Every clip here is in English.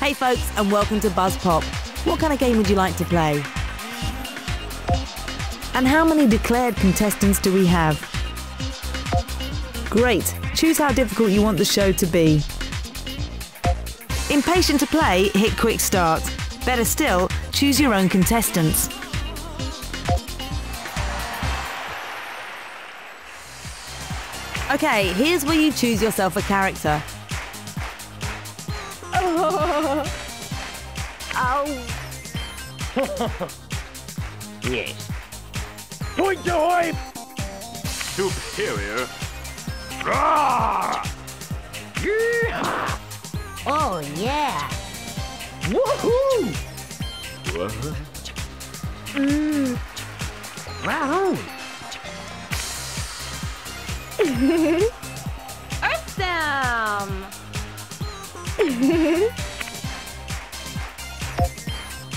Hey folks, and welcome to Buzz Pop. What kind of game would you like to play? And how many declared contestants do we have? Great, choose how difficult you want the show to be. Impatient to play, hit quick start. Better still, choose your own contestants. Okay, here's where you choose yourself a character. Ow! Yes. Point the way! Superior! Ah! Yeah! Oh yeah! Woohoo! What? Wow! Earth down!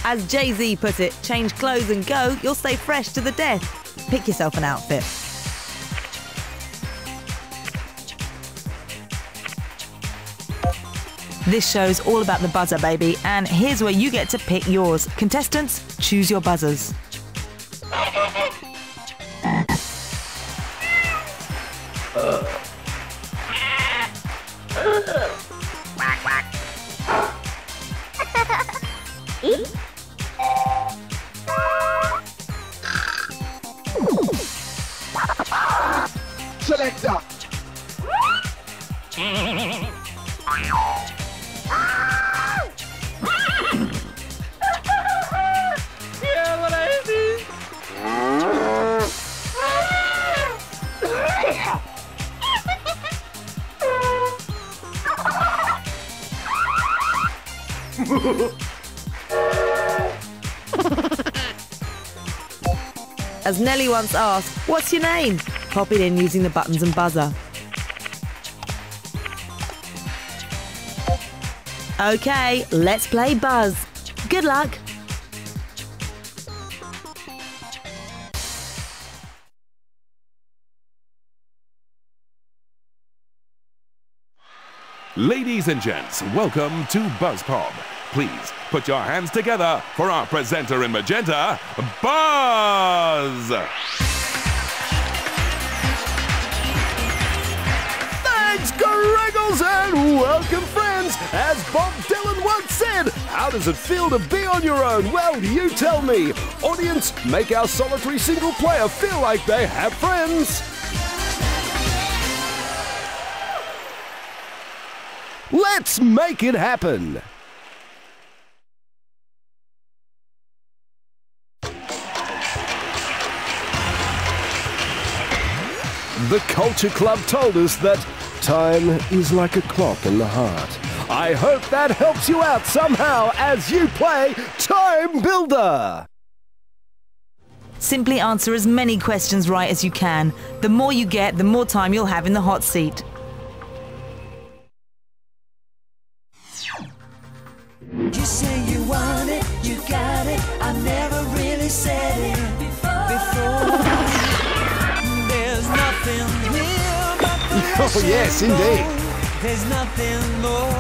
As Jay-Z put it, change clothes and go, you'll stay fresh to the death. Pick yourself an outfit. This show's all about the buzzer, baby, and here's where you get to pick yours. Contestants, choose your buzzers. Selector. Yeah, what I see. As Nelly once asked, "What's your name?" Pop it in using the buttons and buzzer. Okay, let's play Buzz. Good luck. Ladies and gents, welcome to Buzz Pop. Please put your hands together for our presenter in magenta, Buzz! And welcome, friends! As Bob Dylan once said, how does it feel to be on your own? Well, you tell me. Audience, make our solitary single player feel like they have friends. Let's make it happen. The Culture Club told us that time is like a clock in the heart. I hope that helps you out somehow as you play Time Builder. Simply answer as many questions right as you can. The more you get, the more time you'll have in the hot seat. You say you want it, you got it. I never really saw Oh, yes, indeed. There's nothing more.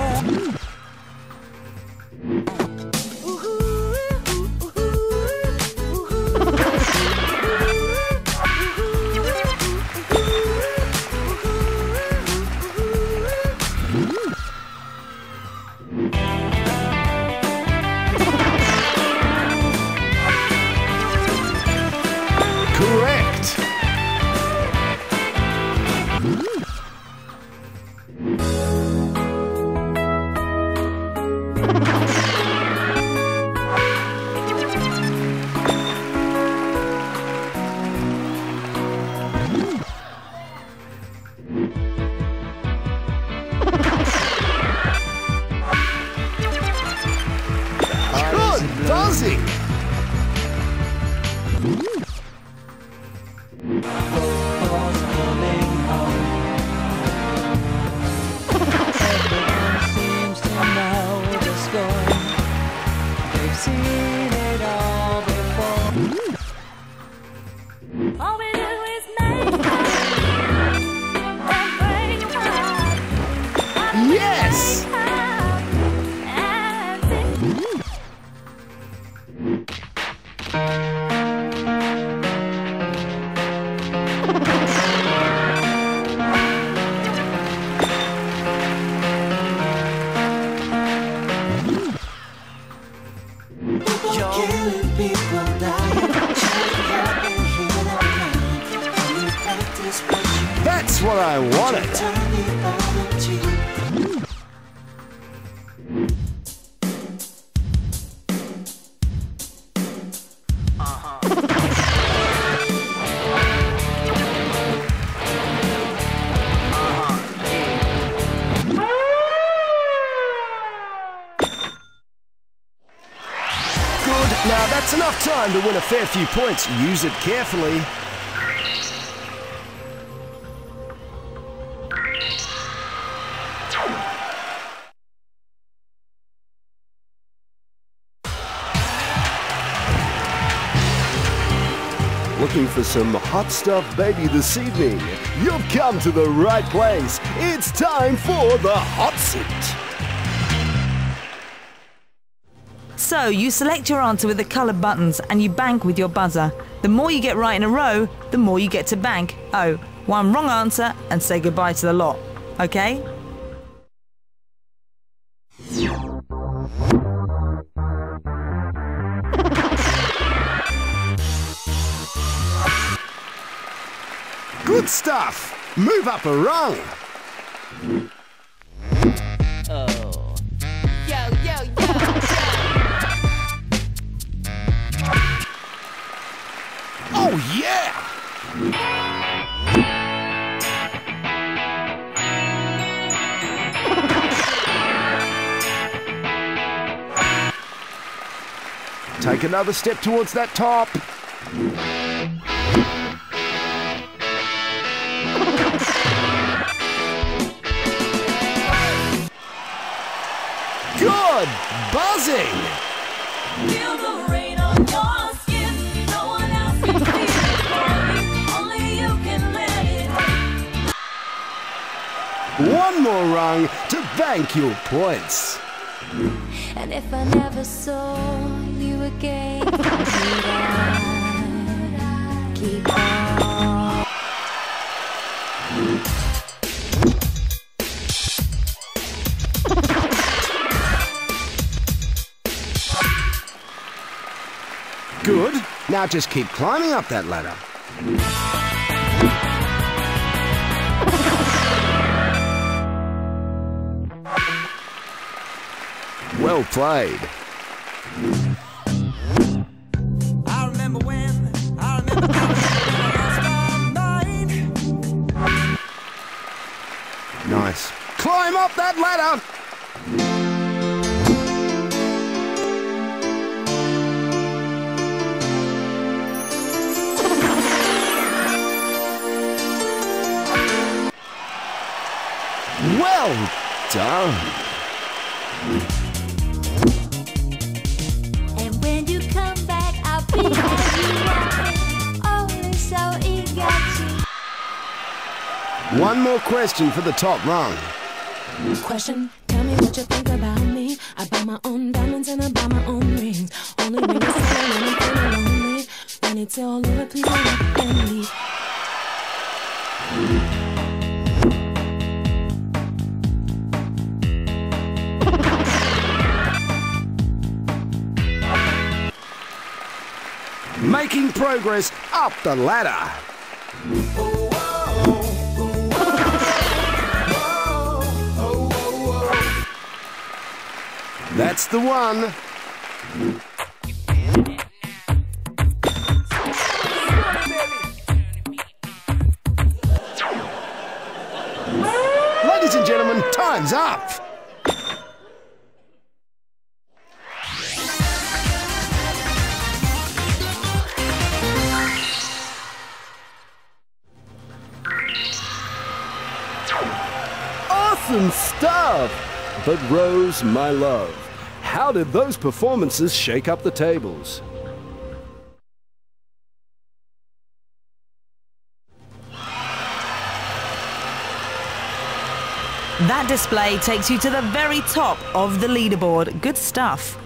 That's what I wanted. Now that's enough time to win a fair few points. Use it carefully. Looking for some hot stuff, baby, this evening? You've come to the right place. It's time for the hot seat. So you select your answer with the coloured buttons and you bank with your buzzer. The more you get right in a row, the more you get to bank. Oh, one wrong answer and say goodbye to the lot. Okay? Good stuff! Move up a rung! Oh. Yo, yo, yo! Oh, yeah! Take another step towards that top. Good buzzing! Feel the rain on your one more rung to bank your points. And if I never saw you again, keep on. Good. Now just keep climbing up that ladder. Well played. I remember when I lost my mind. Nice. Climb up that ladder. Well done. One more question for the top rung. Question, tell me what you think about me. I buy my own diamonds and I buy my own rings. Only when you say when I'm feeling lonely. When it's all over, please don't let me. Making progress up the ladder. That's the one. Ladies and gentlemen, time's up. Awesome stuff! But Rose, my love, how did those performances shake up the tables? That display takes you to the very top of the leaderboard. Good stuff.